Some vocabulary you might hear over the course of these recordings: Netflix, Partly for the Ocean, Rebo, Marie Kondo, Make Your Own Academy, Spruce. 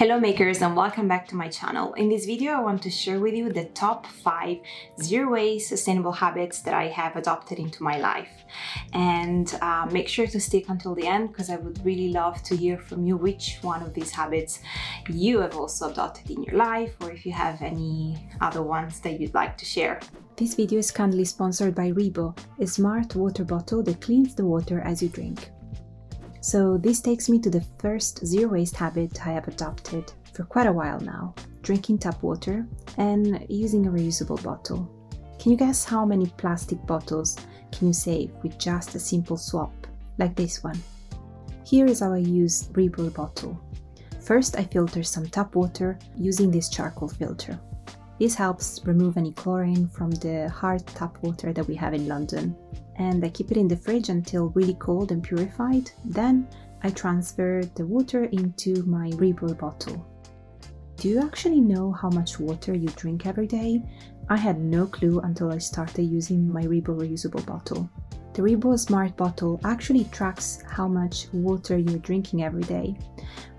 Hello makers and welcome back to my channel. In this video I want to share with you the top 5 zero-waste sustainable habits that I have adopted into my life. And make sure to stick until the end because I would really love to hear from you which one of these habits you have also adopted in your life, or if you have any other ones that you'd like to share. This video is kindly sponsored by Rebo, a smart water bottle that cleans the water as you drink. So this takes me to the first zero-waste habit I have adopted for quite a while now, drinking tap water and using a reusable bottle. Can you guess how many plastic bottles can you save with just a simple swap, like this one? Here is how I use Rebo bottle. First, I filter some tap water using this charcoal filter. This helps remove any chlorine from the hard tap water that we have in London. And I keep it in the fridge until really cold and purified. Then I transfer the water into my Rebo bottle. Do you actually know how much water you drink every day? I had no clue until I started using my Rebo reusable bottle. The Rebo Smart Bottle actually tracks how much water you're drinking every day,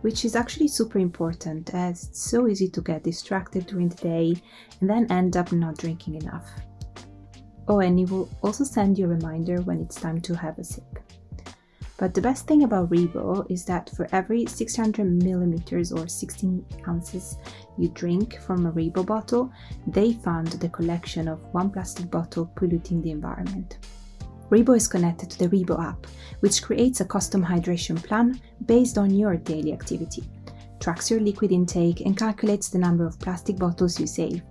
which is actually super important as it's so easy to get distracted during the day and then end up not drinking enough. Oh, and it will also send you a reminder when it's time to have a sip. But the best thing about Rebo is that for every 600 milliliters or 16 ounces you drink from a Rebo bottle, they fund the collection of one plastic bottle polluting the environment. Rebo is connected to the Rebo app, which creates a custom hydration plan based on your daily activity, tracks your liquid intake and calculates the number of plastic bottles you save.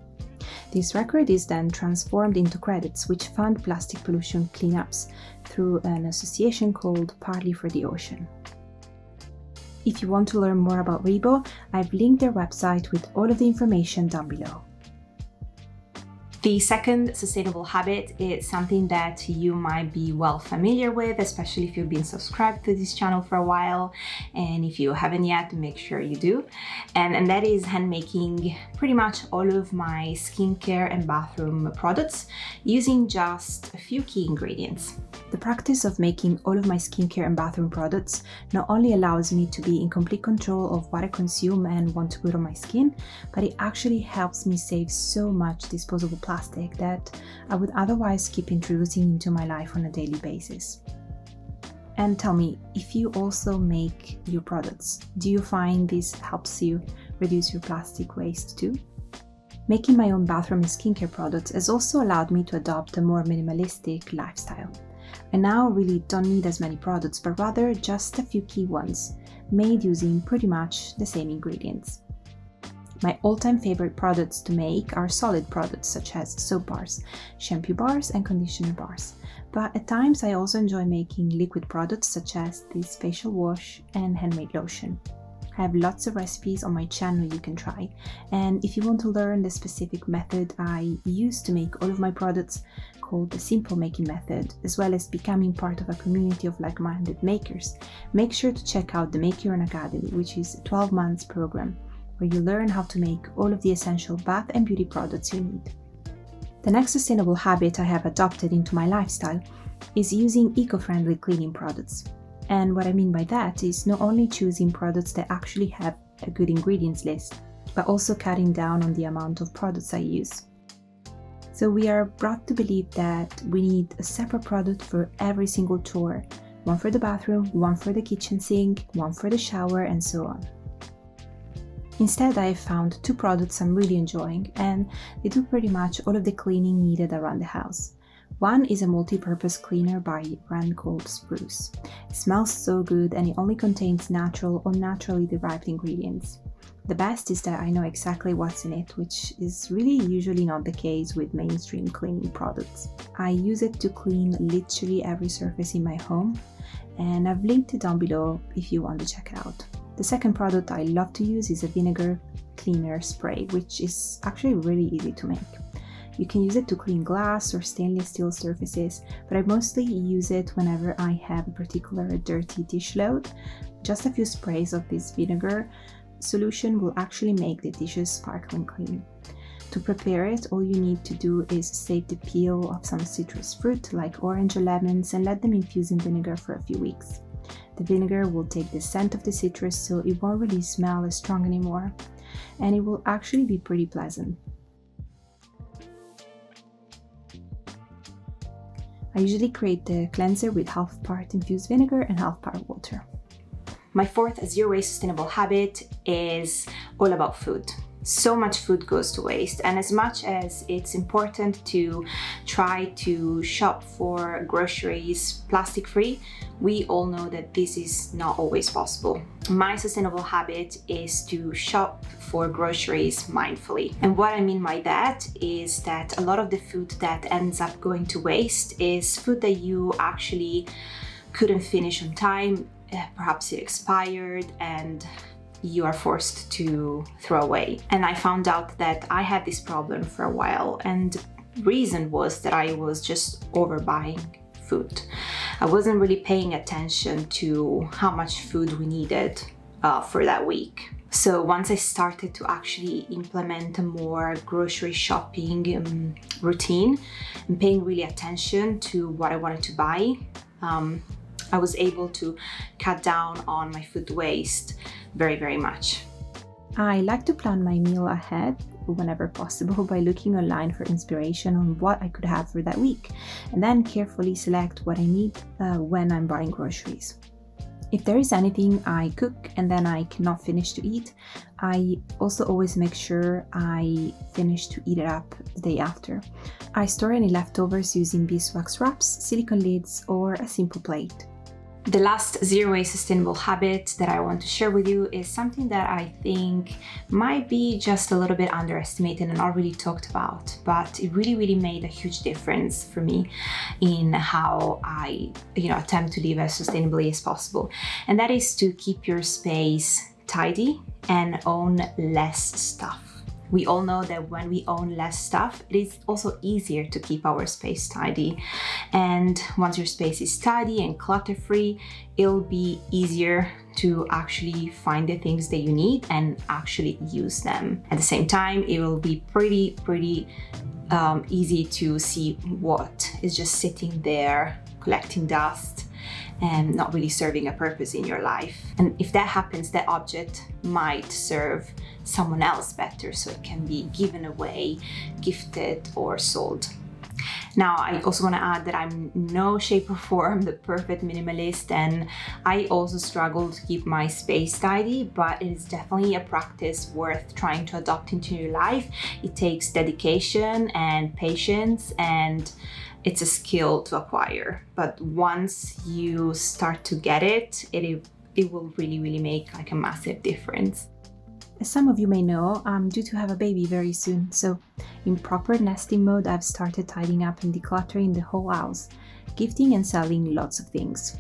This record is then transformed into credits which fund plastic pollution cleanups through an association called Partly for the Ocean. If you want to learn more about Rebo, I've linked their website with all of the information down below. The second sustainable habit is something that you might be well familiar with, especially if you've been subscribed to this channel for a while, and if you haven't yet, make sure you do. And that is handmaking pretty much all of my skincare and bathroom products using just a few key ingredients. The practice of making all of my skincare and bathroom products not only allows me to be in complete control of what I consume and want to put on my skin, but it actually helps me save so much disposable plastic that I would otherwise keep introducing into my life on a daily basis. And tell me, if you also make your products, do you find this helps you reduce your plastic waste too? Making my own bathroom and skincare products has also allowed me to adopt a more minimalistic lifestyle. I now really don't need as many products, but rather just a few key ones, made using pretty much the same ingredients. My all-time favorite products to make are solid products such as soap bars, shampoo bars and conditioner bars, but at times I also enjoy making liquid products such as this facial wash and handmade lotion. I have lots of recipes on my channel you can try, and if you want to learn the specific method I use to make all of my products, called the Simple Making Method, as well as becoming part of a community of like-minded makers, make sure to check out the Make Your Own Academy, which is a 12-month program where you learn how to make all of the essential bath and beauty products you need. The next sustainable habit I have adopted into my lifestyle is using eco-friendly cleaning products. And what I mean by that is not only choosing products that actually have a good ingredients list, but also cutting down on the amount of products I use. So we are brought to believe that we need a separate product for every single chore, one for the bathroom, one for the kitchen sink, one for the shower, and so on. Instead, I have found two products I'm really enjoying, and they do pretty much all of the cleaning needed around the house. One is a multi-purpose cleaner by a brand called Spruce. It smells so good and it only contains natural or naturally derived ingredients. The best is that I know exactly what's in it, which is really usually not the case with mainstream cleaning products. I use it to clean literally every surface in my home, and I've linked it down below if you want to check it out. The second product I love to use is a vinegar cleaner spray, which is actually really easy to make. You can use it to clean glass or stainless steel surfaces, but I mostly use it whenever I have a particular dirty dish load. Just a few sprays of this vinegar solution will actually make the dishes sparkling clean. To prepare it, all you need to do is save the peel of some citrus fruit like orange or lemons and let them infuse in vinegar for a few weeks. The vinegar will take the scent of the citrus, so it won't really smell as strong anymore, and it will actually be pretty pleasant. I usually create the cleanser with half part infused vinegar and half part water. My fourth zero-waste sustainable habit is all about food. So much food goes to waste, and as much as it's important to try to shop for groceries plastic-free, we all know that this is not always possible. My sustainable habit is to shop for groceries mindfully. And what I mean by that is that a lot of the food that ends up going to waste is food that you actually couldn't finish on time, perhaps it expired, and you are forced to throw away. And I found out that I had this problem for a while, and the reason was that I was just overbuying food. I wasn't really paying attention to how much food we needed for that week. So once I started to actually implement a more grocery shopping routine and paying really attention to what I wanted to buy, I was able to cut down on my food waste very, very much. I like to plan my meal ahead whenever possible by looking online for inspiration on what I could have for that week, and then carefully select what I need when I'm buying groceries. If there is anything I cook and then I cannot finish to eat, I also always make sure I finish to eat it up the day after. I store any leftovers using beeswax wraps, silicone lids, or a simple plate. The last zero-waste sustainable habit that I want to share with you is something that I think might be just a little bit underestimated and not really talked about, but it really, really made a huge difference for me in how I, attempt to live as sustainably as possible. And that is to keep your space tidy and own less stuff. We all know that when we own less stuff, it is also easier to keep our space tidy. And once your space is tidy and clutter-free, it'll be easier to actually find the things that you need and actually use them. At the same time, it will be pretty easy to see what is just sitting there, collecting dust, and not really serving a purpose in your life. And if that happens, that object might serve someone else better, so it can be given away, gifted, or sold. Now, I also want to add that I'm no shape or form the perfect minimalist, and I also struggle to keep my space tidy, but it is definitely a practice worth trying to adopt into your life. It takes dedication and patience, and it's a skill to acquire, but once you start to get it, it will really, really make like a massive difference. As some of you may know, I'm due to have a baby very soon, so in proper nesting mode, I've started tidying up and decluttering the whole house, gifting and selling lots of things.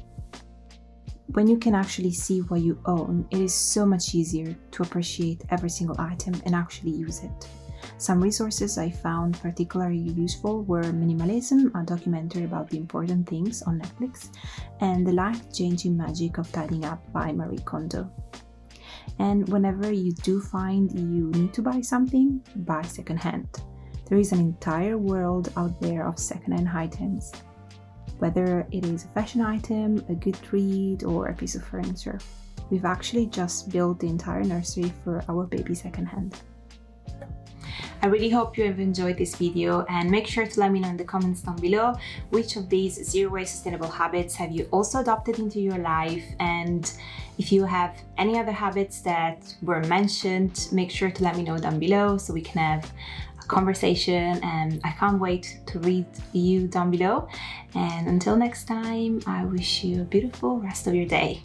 When you can actually see what you own, it is so much easier to appreciate every single item and actually use it. Some resources I found particularly useful were Minimalism, a documentary about the important things on Netflix, and The Life-Changing Magic of Tidying Up by Marie Kondo. And whenever you do find you need to buy something, buy secondhand. There is an entire world out there of secondhand items, whether it is a fashion item, a good treat, or a piece of furniture. We've actually just built the entire nursery for our baby secondhand. I really hope you have enjoyed this video, and make sure to let me know in the comments down below which of these zero-waste sustainable habits have you also adopted into your life, and if you have any other habits that were mentioned, make sure to let me know down below so we can have a conversation, and I can't wait to read you down below. And until next time, I wish you a beautiful rest of your day.